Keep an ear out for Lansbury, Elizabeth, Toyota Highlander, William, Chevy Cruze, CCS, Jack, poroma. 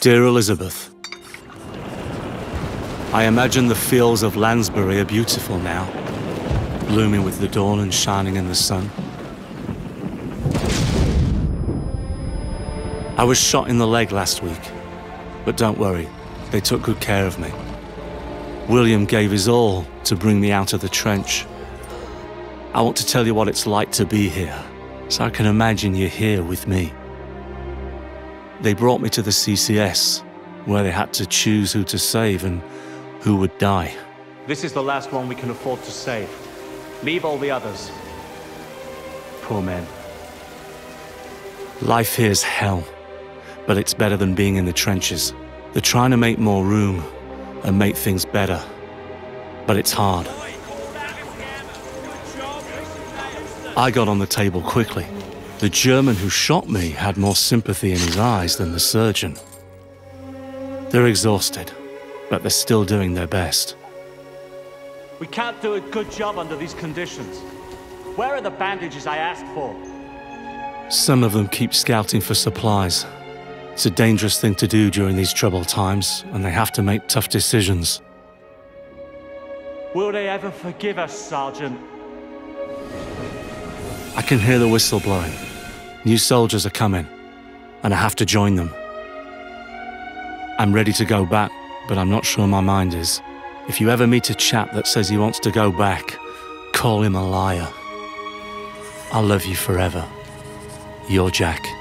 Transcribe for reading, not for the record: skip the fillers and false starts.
Dear Elizabeth, I imagine the fields of Lansbury are beautiful now, blooming with the dawn and shining in the sun. I was shot in the leg last week, but don't worry, they took good care of me. William gave his all to bring me out of the trench. I want to tell you what it's like to be here, so I can imagine you're here with me. They brought me to the CCS, where they had to choose who to save and who would die. This is the last one we can afford to save. Leave all the others. Poor men. Life here's hell, but it's better than being in the trenches. They're trying to make more room and make things better, but it's hard. I got on the table quickly. The German who shot me had more sympathy in his eyes than the surgeon. They're exhausted, but they're still doing their best. We can't do a good job under these conditions. Where are the bandages I asked for? Some of them keep scouting for supplies. It's a dangerous thing to do during these troubled times, and they have to make tough decisions. Will they ever forgive us, Sergeant? I can hear the whistle blowing. New soldiers are coming, and I have to join them. I'm ready to go back, but I'm not sure my mind is. If you ever meet a chap that says he wants to go back, call him a liar. I'll love you forever. Your Jack.